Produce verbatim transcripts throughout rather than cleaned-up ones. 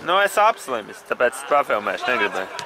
Nu es apslimis, tāpēc es profilmēšu, negribēju.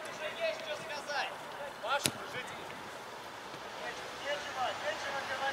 Уже есть что связать. Паша, жить. Нечего, нечего, нечего делать.